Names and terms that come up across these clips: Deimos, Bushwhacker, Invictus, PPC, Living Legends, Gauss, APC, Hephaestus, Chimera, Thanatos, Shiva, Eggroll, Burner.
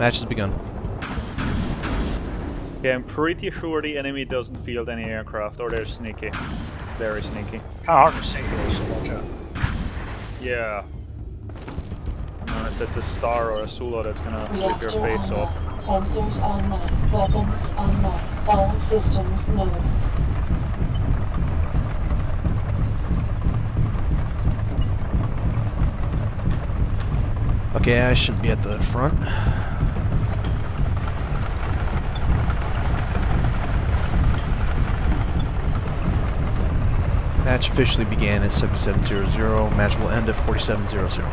Match has begun. Yeah, I'm pretty sure the enemy doesn't field any aircraft, or they're sneaky. Very sneaky. It's hard to say, so watch out. Yeah. I don't know if that's a star or a Sula that's gonna rip your face off. Sensors online, weapons online, all systems known. Okay, I should be at the front. Match officially began at 7700. Match will end at 4700.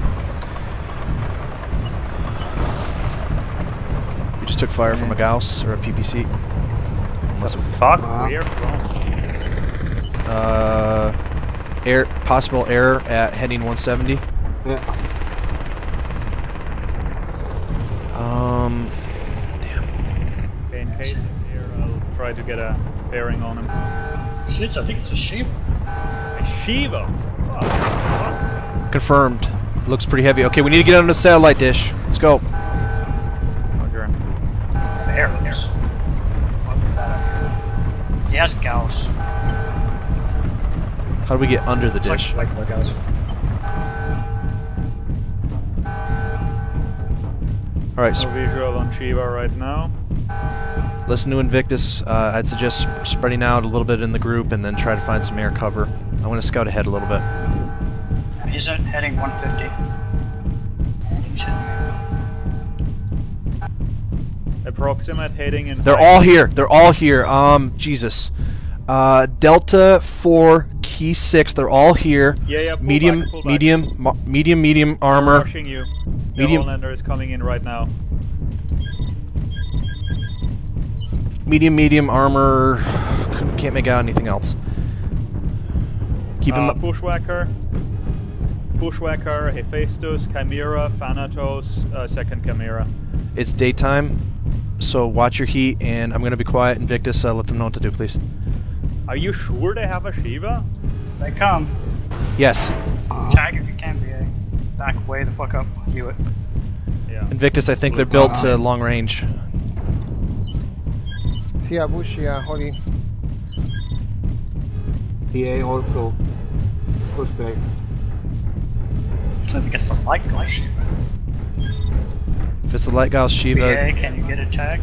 We just took fire from a Gauss or a PPC. Unless what the fuck? Where from? Possible error at heading 170. Yeah. Damn. In case it's here, I'll try to get a bearing on him. Shit, I think it's a Shiva. A Shiva? Fuck. What? Confirmed. Looks pretty heavy. Okay, we need to get under the satellite dish. Let's go. Roger. There. Yes, Gauss. How do we get under the dish? Like Gauss. Alright, so visual on Shiva right now. Listen to Invictus. I'd suggest spreading out a little bit in the group and then try to find some air cover. I want to scout ahead a little bit. He's at heading 150. He's heading. Approximate heading in. They're all here. They're all here. Jesus. Delta 4, Key 6. They're all here. Yeah. Pull medium, back, pull back. medium armor. I'm rushing you. Medium lander is coming in right now. Medium armor. Can't make out anything else. Keep him up. Bushwhacker, Hephaestus, Chimera, Thanatos, second Chimera. It's daytime, so watch your heat, and I'm gonna be quiet. Invictus, let them know what to do, please. Are you sure they have a Shiva? They come. Yes. Tag if you can, be. Back way the fuck up, Hewitt. Yeah. Invictus, I think they're built to long range. Here, Bush, here, Holly. PA also. Push back. I think it's the light Gauss Shiva. If it's the light Gauss Shiva. PA, can you get a tag?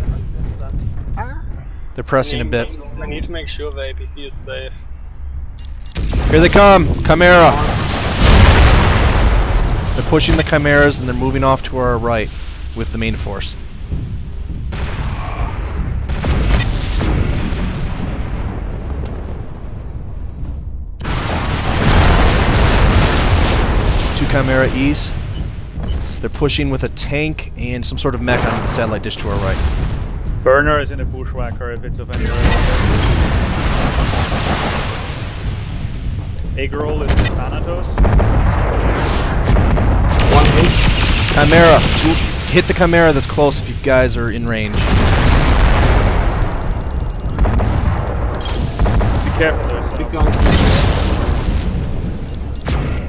They're pressing a bit. I need to make sure the APC is safe. Here they come! Chimera! They're pushing the Chimeras and they're moving off to our right with the main force. Two Chimera E's. They're pushing with a tank and some sort of mech onto the satellite dish to our right. Burner is in a Bushwhacker if it's of any relation. Eggroll is in Thanatos. Chimera, hit the Chimera that's close if you guys are in range. Be careful there, so. Keep going.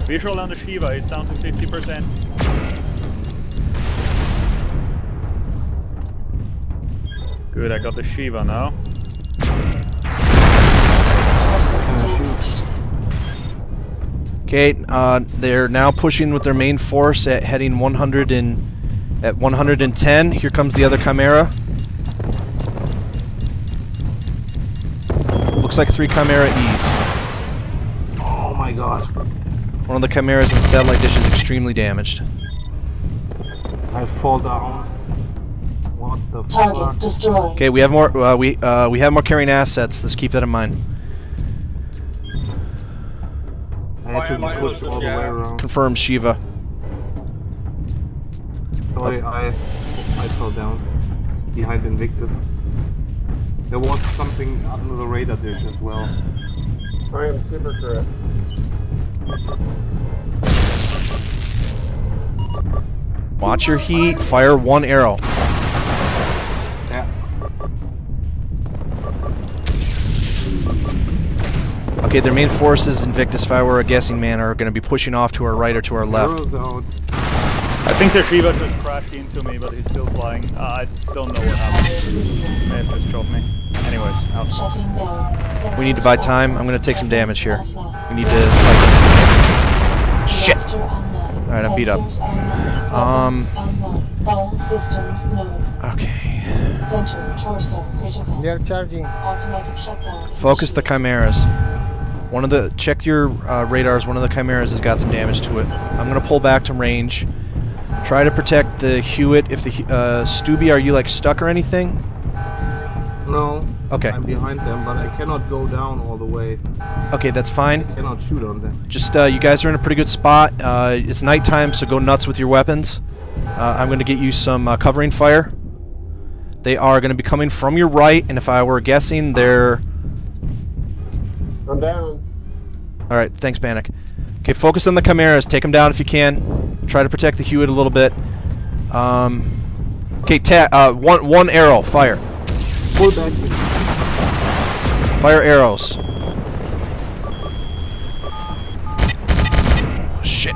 Visual on the Shiva, it's down to 50%. Good, I got the Shiva now. Okay, they're now pushing with their main force at heading 110. Here comes the other Chimera. Looks like three Chimera E's. Oh my god. One of the Chimeras in the satellite dish is extremely damaged. I fall down. What the fuck? Okay, we have more. We have more carrying assets. Let's keep that in mind. Confirm Shiva. Sorry, I fell down behind Invictus. There was something under the radar dish as well. I am super correct. Watch your heat. Fire one arrow. Yeah. Okay, their main forces, Invictus, if I were a guessing man, are going to be pushing off to our right or to our left. Arrows out. I think the Shiva just crashed into me, but he's still flying. I don't know what happened. They have just dropped me. Anyways, out. We need to buy time. I'm gonna take some damage here. We need to fight. Shit! Alright, I'm beat up. Okay. They're charging. Focus the chimeras. One of the... Check your radars. One of the chimeras has got some damage to it. I'm gonna pull back to range. Try to protect the Hewitt. If the Stubby, are you like stuck or anything? No. Okay. I'm behind them, but I cannot go down all the way. Okay, that's fine. I cannot shoot on them. Just you guys are in a pretty good spot. It's nighttime, so go nuts with your weapons. I'm going to get you some covering fire. They are going to be coming from your right, and if I were guessing, they're. I'm down. All right. Thanks, Panic. Okay, focus on the chimeras. Take them down if you can. Try to protect the Hewitt a little bit. Okay, one arrow, fire. Pull back. Fire arrows. Oh, shit.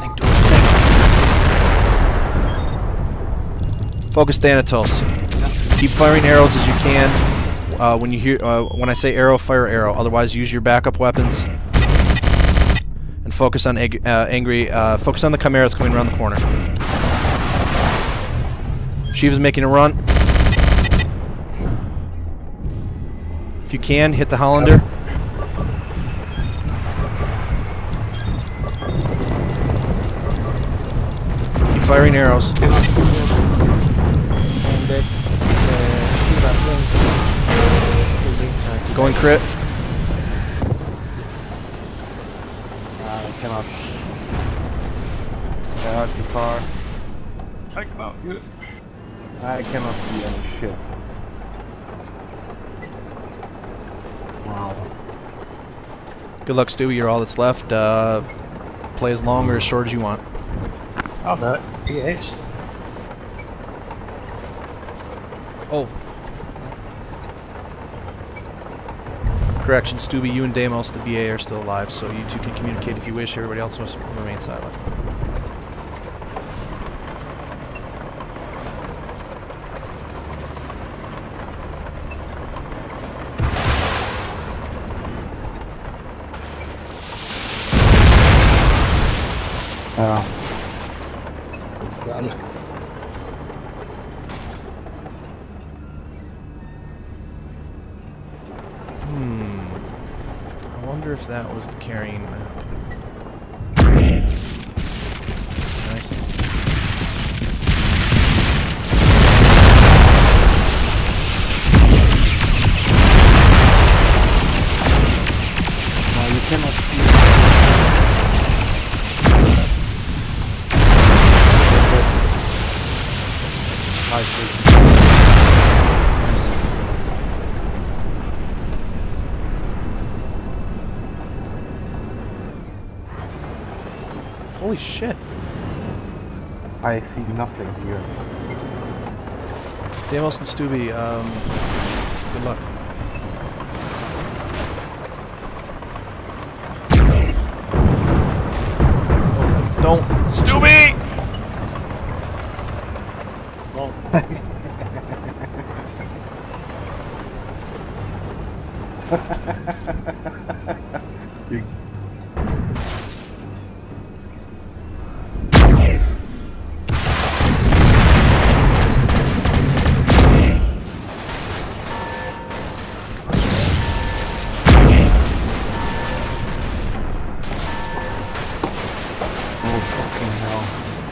Thing do its thing. Focus Thanatos. Keep firing arrows as you can. When you hear when I say arrow, fire arrow. Otherwise, use your backup weapons. And focus on focus on the chimeras coming around the corner. Shiva's making a run. If you can, hit the Hollander. Keep firing arrows. Going crit. They are too far. Take them out. I cannot see any shit. Wow. Good luck, Stewie. You're all that's left. Play as long or as short as you want. I'll do it. Yes. Oh. Correction, Stubby, you and Deimos, the BA, are still alive, so you two can communicate if you wish. Everybody else must remain silent. Oh. It's done. If that was the carrying map. Nice. No, you cannot see it. Nice vision. Nice. Holy shit. I see nothing here. Deimos and Stubby, good luck. Oh, don't. Stubby! Don't. You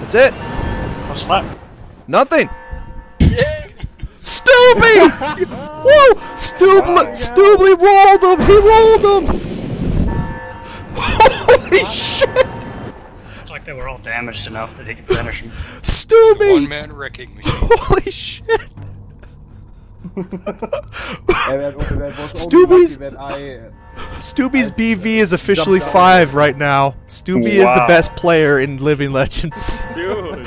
That's it. What's left? Nothing. Yeah. Stubby! Whoa! Stubby rolled him! He rolled him! Holy shit! It's like they were all damaged enough that he could finish him. Stubby! One man wrecking me. Holy shit! Stubby's BV is officially 5 right now. Stubby is the best player in Living Legends. Dude.